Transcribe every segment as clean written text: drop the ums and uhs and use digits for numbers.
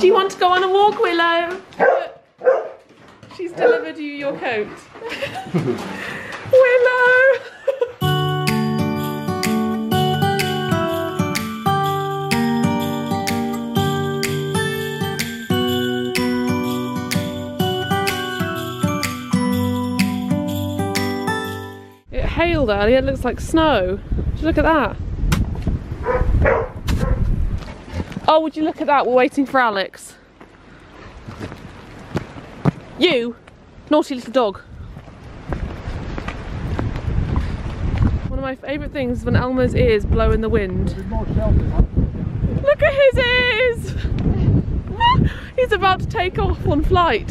Do you want to go on a walk, Willow? She's delivered you your coat. Willow! It hailed earlier, it looks like snow. Just look at that. Oh, would you look at that? We're waiting for Alex. You naughty little dog. One of my favourite things is when Elmer's ears blow in the wind. Look at his ears! He's about to take off on flight.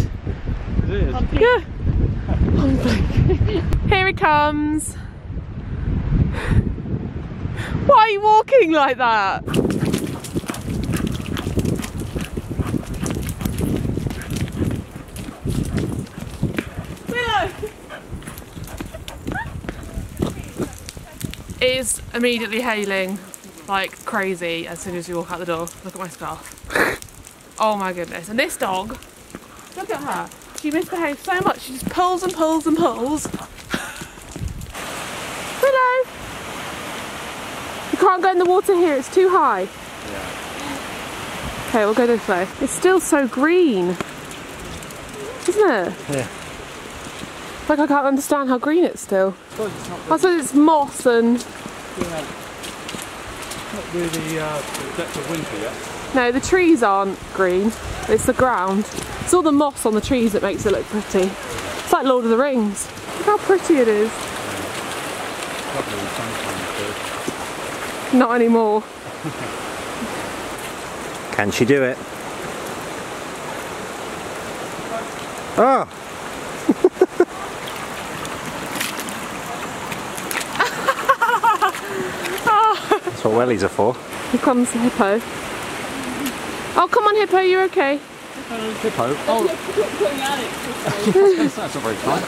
His ears? Yeah. On flight. Here he comes. Why are you walking like that? It is immediately hailing like crazy as soon as you walk out the door. Look at my scarf. Oh my goodness. And this dog, look at her. She misbehaves so much. She just pulls and pulls and pulls. Hello. You can't go in the water here. It's too high. Yeah. Okay, we'll go this way. It's still so green, isn't it? Yeah. Like, I can't understand how green it's still. I suppose it's moss and... Yeah. Not really the depth of winter yet. No, the trees aren't green. It's the ground. It's all the moss on the trees that makes it look pretty. It's like Lord of the Rings. Look how pretty it is. Not anymore. Can she do it? Oh! That's what wellies are for. Here comes the hippo. Oh, come on, hippo, you're okay. Hippo? Oh. That's not very fun.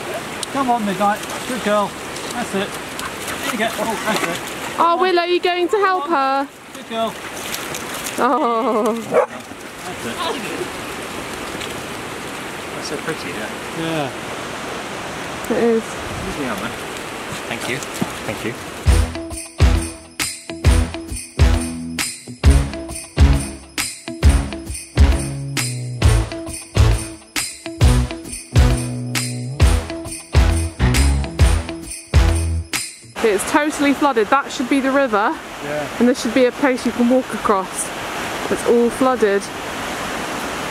Come on, Midnight. Good girl. That's it. There you go. Oh, that's it. Oh, Willow, are you going to help her? Good girl. Oh. That's it. That's so pretty, yeah. Yeah. It is. Here's the Elmer. Thank you. Thank you. It's totally flooded. That should be the river, yeah. And this should be a place you can walk across. It's all flooded.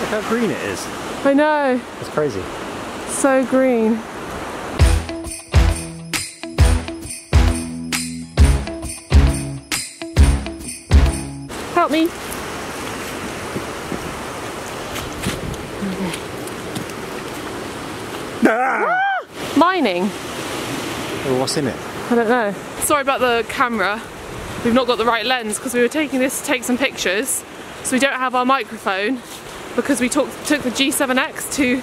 Look how green it is. I know. It's crazy. So green. Help me. Ah! Mining. Oh, what's in it? I don't know. Sorry about the camera. We've not got the right lens because we were taking this to take some pictures. So we don't have our microphone because we took the G7X to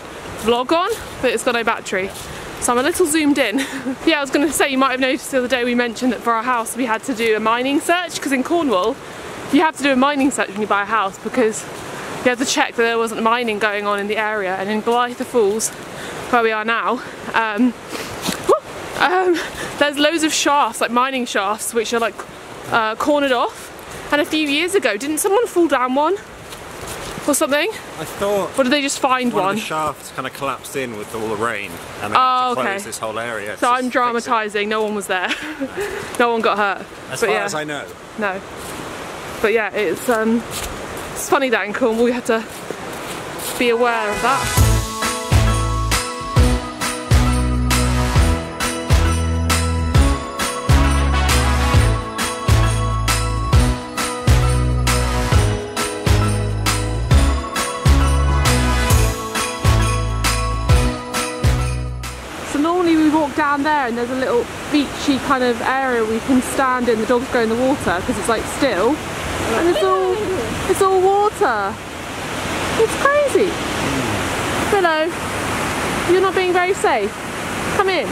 vlog on, but it's got no battery. So I'm a little zoomed in. Yeah, I was going to say, you might have noticed the other day we mentioned that for our house we had to do a mining search, because in Cornwall you have to do a mining search when you buy a house because you have to check that there wasn't mining going on in the area. And in Golitha Falls, where we are now, there's loads of shafts, like mining shafts, which are like cornered off. And a few years ago, didn't someone fall down one or something? I thought. Or did they just find one? Of the shafts kind of collapsed in with all the rain, and they had to close this whole area. So I'm dramatising. No one was there. No one got hurt. As far as I know. No. But yeah, it's funny that in Cornwall we had to be aware of that. Down there, and there's a little beachy kind of area we can stand in. The dogs go in the water because it's like still, and it's all water. It's crazy. Willow, you're not being very safe. Come in.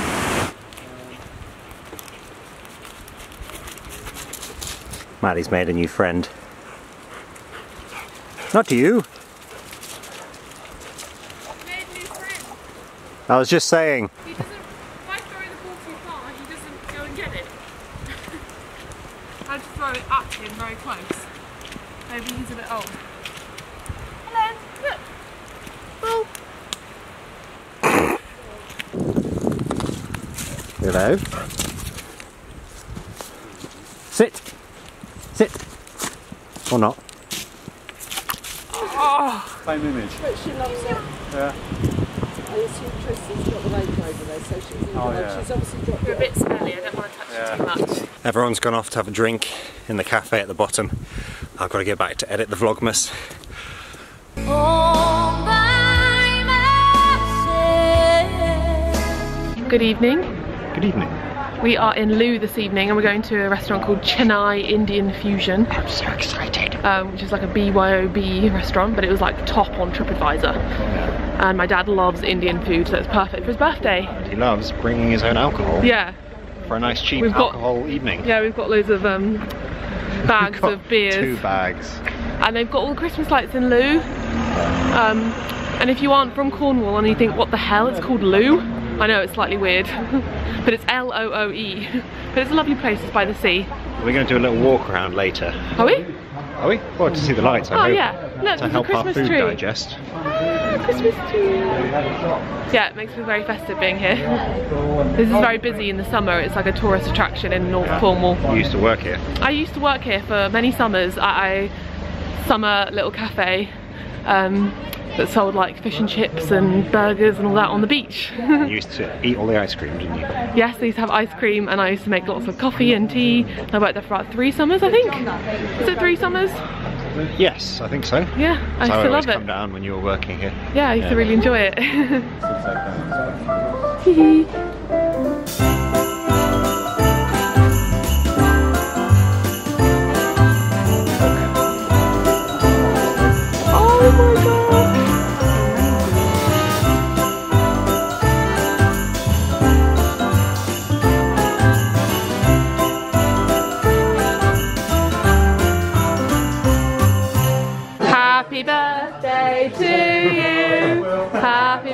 Maddie's made a new friend. Not you. I was just saying. He doesn't, if I throw the ball too far, he doesn't go and get it. I have to throw it at him very close. Maybe he's a bit old. Hello, look. Ball. Hello. Sit. Sit. Or not. Oh. Same image. But she loves it. Yeah. I assume Tristan's got the lake over there, so she's in the lake. Yeah. She's obviously dropped it. You're a bit smelly, I don't want to touch you too much. Everyone's gone off to have a drink in the cafe at the bottom. I've got to get back to edit the Vlogmas. Good evening. Good evening. We are in Loo this evening and we're going to a restaurant called Chennai Indian Fusion. I'm so excited. Which is like a BYOB restaurant, but it was like top on TripAdvisor. Yeah. And my dad loves Indian food, so it's perfect for his birthday. And he loves bringing his own alcohol. Yeah. For a nice cheap alcohol evening. Yeah, we've got loads of bags of beers. 2 bags. And they've got all the Christmas lights in Loo. And if you aren't from Cornwall and you think, what the hell, it's called Loo. I know it's slightly weird, but it's L-O-O-E. But it's a lovely place, it's by the sea. We're going to do a little walk around later. Are we? Are we? Well, to see the lights, I hope. Oh yeah, look, to help Christmas our food tree. Digest. Ah, Christmas tree. Yeah, it makes me very festive being here. This is very busy in the summer, it's like a tourist attraction in North Cornwall. You used to work here? I used to work here for many summers at a summer little cafe. That sold like fish and chips and burgers and all that on the beach. You used to eat all the ice cream, didn't you? Yes, I used to have ice cream and I used to make lots of coffee and tea. And I worked there for about 3 summers, I think. Was it 3 summers? Yes, I think so. Yeah, I used to love it. Come down when you were working here. Yeah, I used to really enjoy it. Oh my god! Happy birthday to you. Happy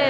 me.